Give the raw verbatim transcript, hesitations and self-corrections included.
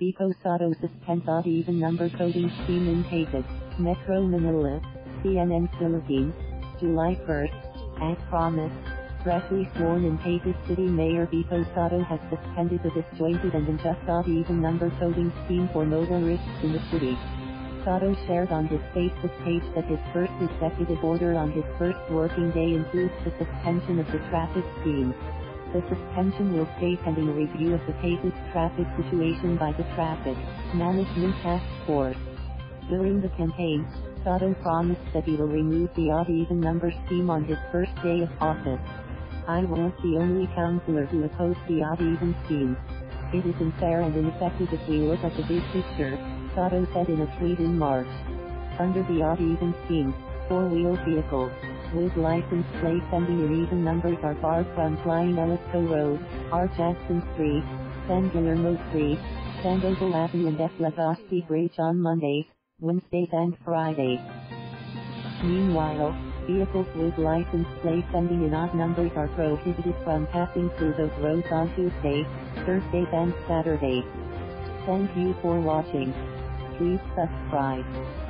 Vico Sotto suspense odd even number coding scheme in Pasig, Metro Manila, C N N Philippines, July first, as promised. Freshly sworn in Pasig City Mayor Vico Sotto has suspended the disjointed and unjust odd-even number coding scheme for motorists in the city. Sotto shared on his Facebook page that his first executive order on his first working day includes the suspension of the traffic scheme. The suspension will stay pending a review of the Pasig traffic situation by the Traffic Management Task Force. During the campaign, Sotto promised that he will remove the odd-even number scheme on his first day of office. "I was the only councillor who opposed the odd-even scheme. It is unfair and ineffective if we look at the big picture," Sotto said in a tweet in March. Under the odd-even scheme, four-wheel vehicles with license plates ending in even numbers are barred from plying Elisco Road, R. Jabson Street, San Guillermo Street, Sandoval Avenue and F. Legaspi Bridge on Mondays, Wednesdays and Fridays. Meanwhile, vehicles with license plates ending in odd numbers are prohibited from passing through those roads on Tuesdays, Thursdays and Saturdays. Thank you for watching. Please subscribe.